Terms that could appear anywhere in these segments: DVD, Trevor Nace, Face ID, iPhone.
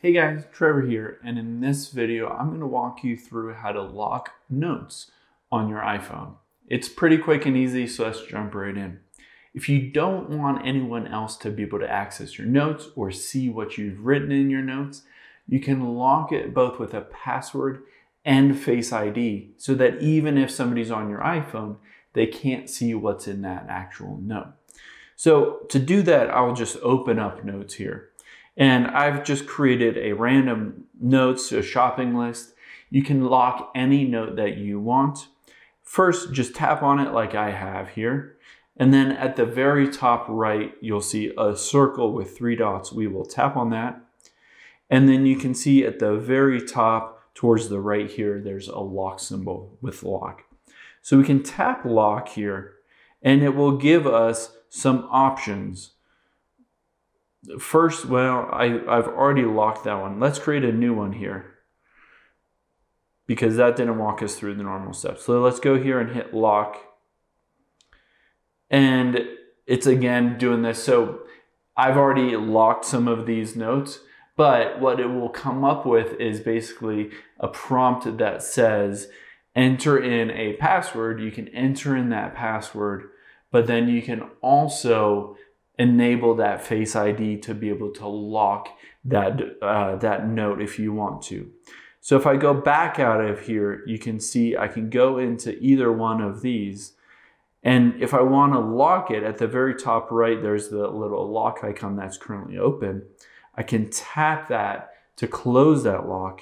Hey guys, Trevor here, and in this video, I'm going to walk you through how to lock notes on your iPhone. It's pretty quick and easy, so let's jump right in. If you don't want anyone else to be able to access your notes or see what you've written in your notes, you can lock it both with a password and Face ID so that even if somebody's on your iPhone, they can't see what's in that actual note. So to do that, I'll just open up notes here. And I've just created a random notes, a shopping list. You can lock any note that you want. First, just tap on it like I have here. And then at the very top right, you'll see a circle with three dots. We will tap on that. And then you can see at the very top towards the right here, there's a lock symbol with lock. So we can tap lock here and it will give us some options. First, well, I've already locked that one. Let's create a new one here because that didn't walk us through the normal steps. So let's go here and hit lock. And it's again doing this. So I've already locked some of these notes, but what it will come up with is basically a prompt that says, enter in a password. You can enter in that password, but then you can also enable that Face ID to be able to lock that note if you want to. So if I go back out of here, you can see I can go into either one of these. And if I want to lock it, at the very top right, there's the little lock icon that's currently open. I can tap that to close that lock.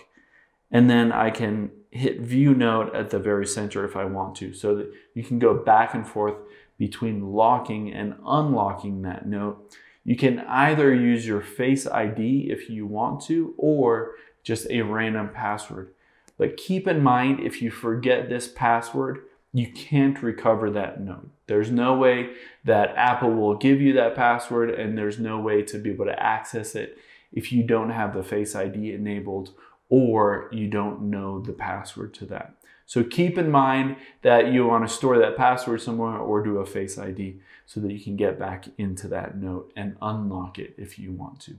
And then I can hit view note at the very center if I want to. So that you can go back and forth between locking and unlocking that note. You can either use your Face ID if you want to, or just a random password. But keep in mind, if you forget this password, you can't recover that note. There's no way that Apple will give you that password, and there's no way to be able to access it if you don't have the Face ID enabled or you don't know the password to that. So keep in mind that you want to store that password somewhere or do a Face ID so that you can get back into that note and unlock it if you want to.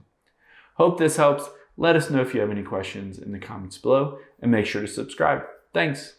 Hope this helps. Let us know if you have any questions in the comments below and make sure to subscribe. Thanks.